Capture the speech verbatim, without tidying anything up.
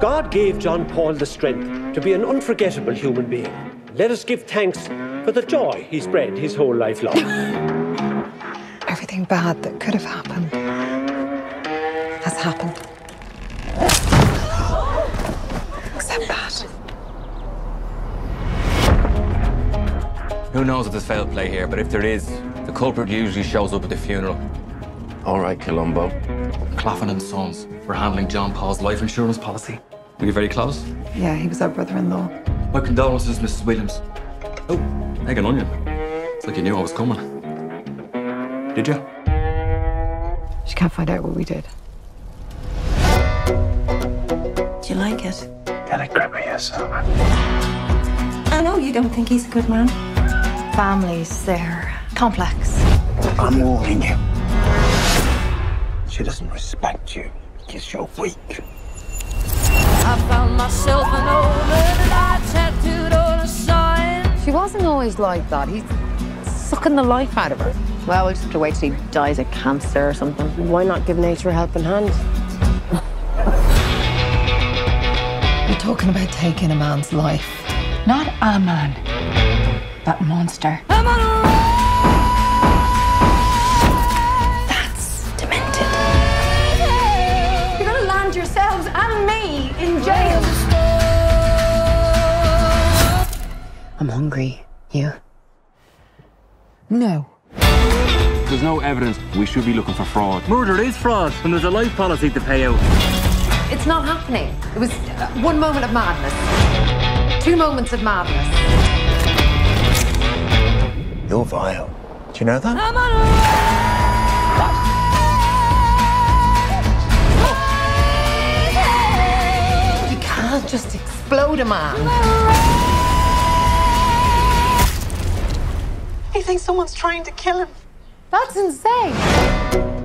God gave John Paul the strength to be an unforgettable human being. Let us give thanks for the joy he's spread his whole life long. Everything bad that could have happened has happened. Except that. Who knows if there's foul play here, but if there is, the culprit usually shows up at the funeral. All right, Colombo. Claffin and Sons were handling John Paul's life insurance policy. Were you very close? Yeah, he was our brother-in-law. My condolences, Missus Williams. Oh, egg and onion. It's like you knew I was coming. Did you? She can't find out what we did. Do you like it? Get a grip of yourself. I know you don't think he's a good man. Families, they're complex. I'm warning you. She doesn't respect you because you're weak. I found myself an old light tattooed on a sign. She wasn't always like that. He's sucking the life out of her. Well, we'll just have to wait till he dies of cancer or something. Why not give nature a helping hand? We're talking about taking a man's life. Not a man, but monster. I'm on a roll. Yourselves and me in jail. I'm hungry. You? No. There's no evidence we should be looking for fraud. Murder is fraud when there's a life policy to pay out. It's not happening. It was one moment of madness. Two moments of madness. You're vile. Do you know that? I'm alive. Just explode a man. He thinks someone's trying to kill him. That's insane.